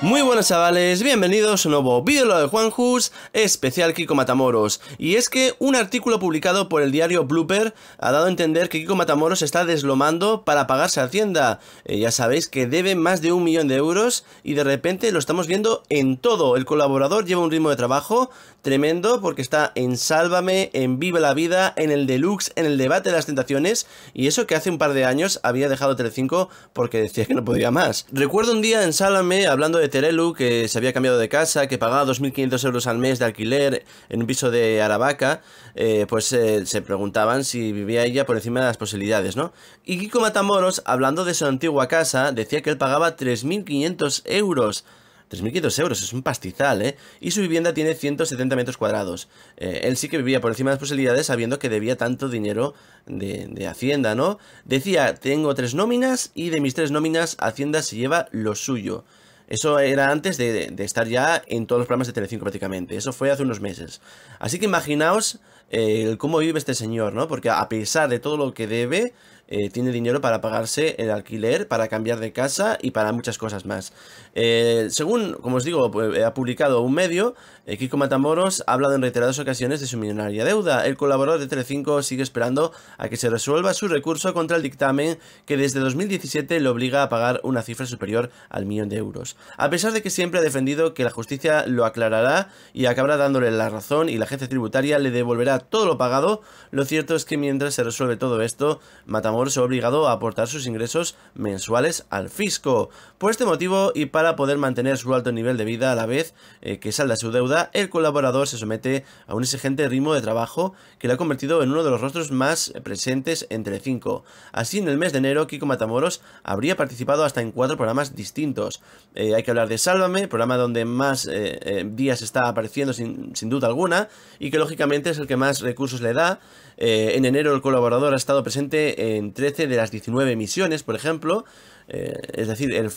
Muy buenas chavales, bienvenidos a un nuevo vídeo de Juan Jus, especial Kiko Matamoros. Y es que un artículo publicado por el diario Blooper ha dado a entender que Kiko Matamoros está deslomando para pagarse a Hacienda. Ya sabéis que debe más de 1 millón de euros y de repente lo estamos viendo en todo. El colaborador lleva un ritmo de trabajo tremendo porque está en Sálvame, en Viva la Vida, en el Deluxe, en el debate de las tentaciones. Y eso que hace un par de años había dejado Telecinco porque decía que no podía más. Recuerdo un día en Sálvame hablando de Terelu, que se había cambiado de casa, que pagaba 2.500 euros al mes de alquiler en un piso de Aravaca, se preguntaban si vivía ella por encima de las posibilidades, ¿no? Y Kiko Matamoros, hablando de su antigua casa, decía que él pagaba 3.500 euros. 3.500 euros, es un pastizal, ¿eh? Y su vivienda tiene 170 metros cuadrados. Él sí que vivía por encima de las posibilidades sabiendo que debía tanto dinero de Hacienda, ¿no? Decía, tengo 3 nóminas y de mis 3 nóminas Hacienda se lleva lo suyo. Eso era antes de estar ya en todos los programas de Telecinco prácticamente. Eso fue hace unos meses. Así que imaginaos cómo vive este señor, ¿no? Porque a pesar de todo lo que debe, tiene dinero para pagarse el alquiler, para cambiar de casa y para muchas cosas más. Según, como os digo, ha publicado un medio, Kiko Matamoros ha hablado en reiteradas ocasiones de su millonaria deuda. El colaborador de Telecinco sigue esperando a que se resuelva su recurso contra el dictamen que desde 2017 le obliga a pagar una cifra superior al 1 millón de euros. A pesar de que siempre ha defendido que la justicia lo aclarará y acabará dándole la razón y la agencia tributaria le devolverá todo lo pagado, lo cierto es que mientras se resuelve todo esto, Matamoros se ha obligado a aportar sus ingresos mensuales al fisco. Por este motivo y para poder mantener su alto nivel de vida a la vez que salda su deuda, el colaborador se somete a un exigente ritmo de trabajo que le ha convertido en uno de los rostros más presentes en Telecinco. Así, en el mes de enero, Kiko Matamoros habría participado hasta en 4 programas distintos. Hay que hablar de Sálvame, programa donde más días está apareciendo sin duda alguna y que lógicamente es el que más recursos le da. En enero el colaborador ha estado presente en 13 de las 19 emisiones, por ejemplo. Es decir, él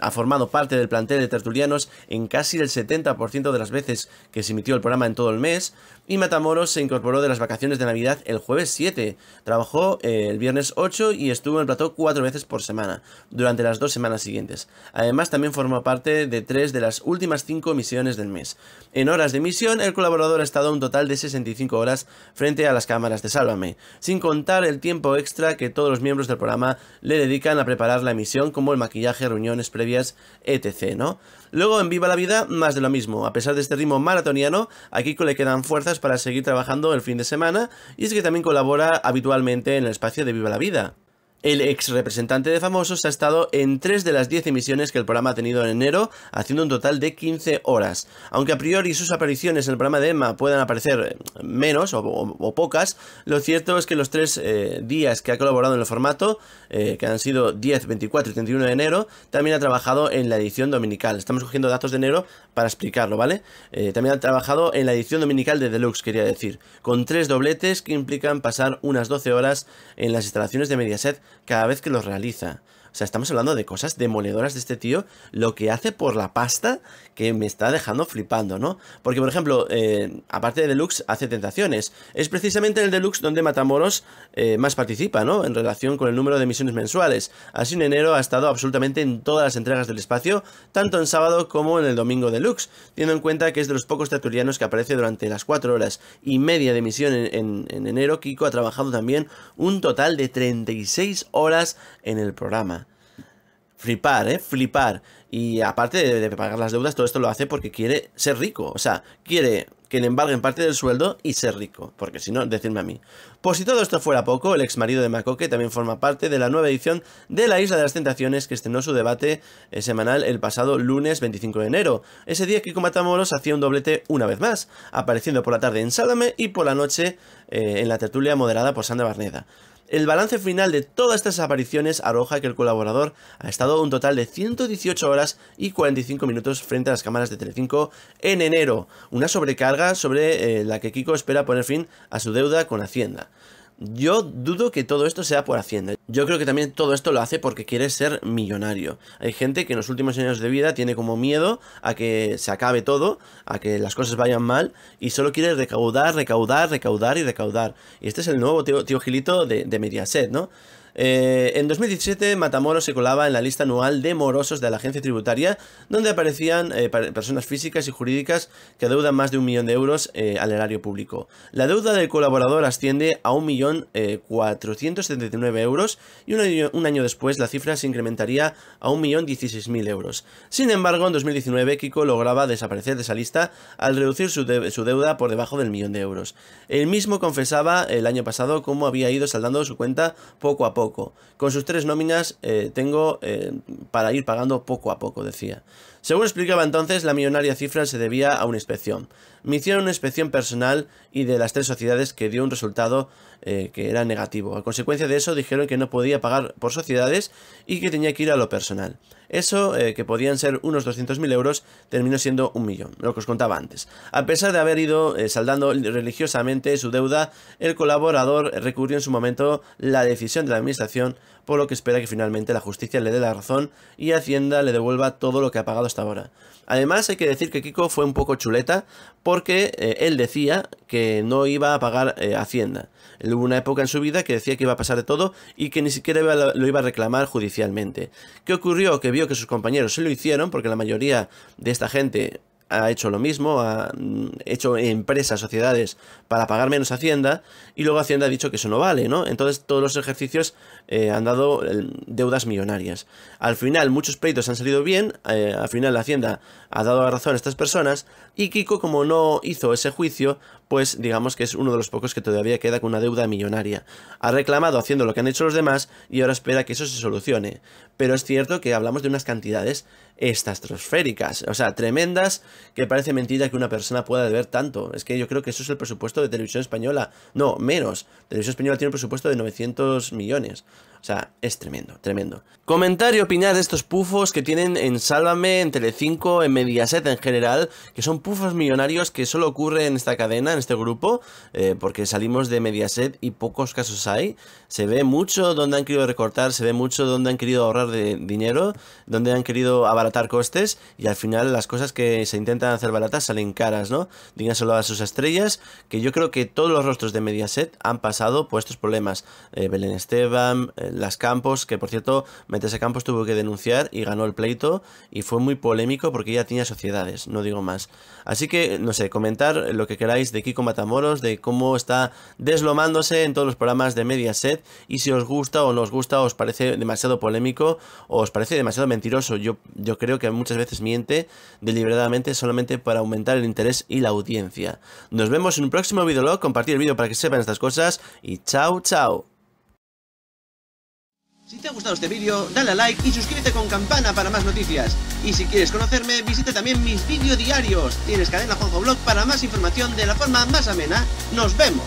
ha formado parte del plantel de tertulianos en casi el 70% de las veces que se emitió el programa en todo el mes. Y Matamoros se incorporó de las vacaciones de Navidad el jueves 7. Trabajó el viernes 8 y estuvo en el plató 4 veces por semana durante las 2 semanas siguientes. Además, también formó parte de 3 de las últimas 5 emisiones del mes. En horas de emisión, el colaborador ha estado un total de 65 horas frente a las cámaras de Sálvame, sin contar el tiempo extra que todos los miembros del programa le dedican a preparar la emisión, como el maquillaje, reuniones previas, etc., ¿no? Luego en Viva la Vida, más de lo mismo. A pesar de este ritmo maratoniano, a Kiko le quedan fuerzas para seguir trabajando el fin de semana, y es que también colabora habitualmente en el espacio de Viva la Vida. El ex representante de famosos ha estado en 3 de las 10 emisiones que el programa ha tenido en enero, haciendo un total de 15 horas. Aunque a priori sus apariciones en el programa de Emma puedan aparecer menos o pocas, lo cierto es que los 3 días que ha colaborado en el formato, que han sido 10, 24 y 31 de enero, también ha trabajado en la edición dominical. Estamos cogiendo datos de enero para explicarlo, ¿vale? También ha trabajado en la edición dominical de Deluxe, quería decir, con 3 dobletes que implican pasar unas 12 horas en las instalaciones de Mediaset cada vez que los realiza. O sea, estamos hablando de cosas demoledoras de este tío, lo que hace por la pasta, que me está dejando flipando, ¿no? Porque, por ejemplo, aparte de Deluxe, hace Tentaciones. Es precisamente en el Deluxe donde Matamoros más participa, ¿no? En relación con el número de emisiones mensuales. Así, en enero ha estado absolutamente en todas las entregas del espacio, tanto en sábado como en el domingo Deluxe, teniendo en cuenta que es de los pocos tertulianos que aparece durante las 4 horas y media de emisión en enero. Kiko ha trabajado también un total de 36 horas en el programa. Flipar, flipar. Y aparte de pagar las deudas, todo esto lo hace porque quiere ser rico. O sea, quiere que le embarguen parte del sueldo y ser rico. Porque si no, decirme a mí. Por si todo esto fuera poco, el ex marido de Makoke también forma parte de la nueva edición de La Isla de las Tentaciones, que estrenó su debate semanal el pasado lunes 25 de enero. Ese día Kiko Matamoros hacía un doblete una vez más, apareciendo por la tarde en Sálvame y por la noche en la tertulia moderada por Sandra Barneda. El balance final de todas estas apariciones arroja que el colaborador ha estado un total de 118 horas y 45 minutos frente a las cámaras de Telecinco en enero, una sobrecarga sobre la que Kiko espera poner fin a su deuda con Hacienda. Yo dudo que todo esto sea por Hacienda. Yo creo que también todo esto lo hace porque quiere ser millonario. Hay gente que en los últimos años de vida tiene como miedo a que se acabe todo, a que las cosas vayan mal, y solo quiere recaudar, recaudar, recaudar y recaudar. Y este es el nuevo tío Gilito de Mediaset, ¿no? En 2017, Matamoros se colaba en la lista anual de morosos de la agencia tributaria, donde aparecían personas físicas y jurídicas que adeudan más de 1 millón de euros al erario público. La deuda del colaborador asciende a 1.479.000 euros y un año después la cifra se incrementaría a 1.016.000 euros. Sin embargo, en 2019 Kiko lograba desaparecer de esa lista al reducir su deuda por debajo del 1.000.000 de euros. Él mismo confesaba el año pasado cómo había ido saldando su cuenta poco a poco. Con sus 3 nóminas tengo para ir pagando poco a poco, decía. Según explicaba entonces, la millonaria cifra se debía a una inspección. Me hicieron una inspección personal y de las 3 sociedades que dio un resultado que era negativo. A consecuencia de eso dijeron que no podía pagar por sociedades y que tenía que ir a lo personal. Eso, que podían ser unos 200.000 euros, terminó siendo 1 millón, lo que os contaba antes. A pesar de haber ido saldando religiosamente su deuda, el colaborador recurrió en su momento la decisión de la administración, por lo que espera que finalmente la justicia le dé la razón y Hacienda le devuelva todo lo que ha pagado hasta ahora. Además, hay que decir que Kiko fue un poco chuleta porque él decía que no iba a pagar Hacienda. Hubo una época en su vida que decía que iba a pasar de todo y que ni siquiera lo iba a reclamar judicialmente. ¿Qué ocurrió? Que vio que sus compañeros se lo hicieron, porque la mayoría de esta gente ha hecho lo mismo, ha hecho empresas, sociedades, para pagar menos Hacienda, y luego Hacienda ha dicho que eso no vale, ¿no? Entonces todos los ejercicios han dado deudas millonarias. Al final muchos pleitos han salido bien, al final la Hacienda ha dado la razón a estas personas, y Kiko, como no hizo ese juicio, pues digamos que es uno de los pocos que todavía queda con una deuda millonaria. Ha reclamado haciendo lo que han hecho los demás y ahora espera que eso se solucione. Pero es cierto que hablamos de unas cantidades estratosféricas, o sea, tremendas, que parece mentira que una persona pueda deber tanto. Es que yo creo que eso es el presupuesto de Televisión Española. No, menos. Televisión Española tiene un presupuesto de 900 millones. O sea, es tremendo, tremendo. Comentar y opinar de estos pufos que tienen en Sálvame, en Telecinco, en Mediaset en general, que son pufos millonarios que solo ocurre en esta cadena, en este grupo, porque salimos de Mediaset y pocos casos hay. Se ve mucho donde han querido recortar, se ve mucho donde han querido ahorrar de dinero, donde han querido abaratar costes, y al final las cosas que se intentan hacer baratas salen caras, ¿no? Dígaselo a sus estrellas, que yo creo que todos los rostros de Mediaset han pasado por estos problemas. Belén Esteban, Las Campos, que por cierto, Mete a Campos tuvo que denunciar y ganó el pleito y fue muy polémico porque ella tenía sociedades, no digo más. Así que, no sé, comentar lo que queráis de Kiko Matamoros, de cómo está deslomándose en todos los programas de Mediaset, y si os gusta o no os gusta, os parece demasiado polémico o os parece demasiado mentiroso. Yo creo que muchas veces miente deliberadamente solamente para aumentar el interés y la audiencia. Nos vemos en un próximo videolog, compartir el vídeo para que sepan estas cosas y chao, chao. Si te ha gustado este vídeo, dale a like y suscríbete con campana para más noticias. Y si quieres conocerme, visita también mis vídeos diarios. Tienes cadena Juanjo Blog para más información de la forma más amena. ¡Nos vemos!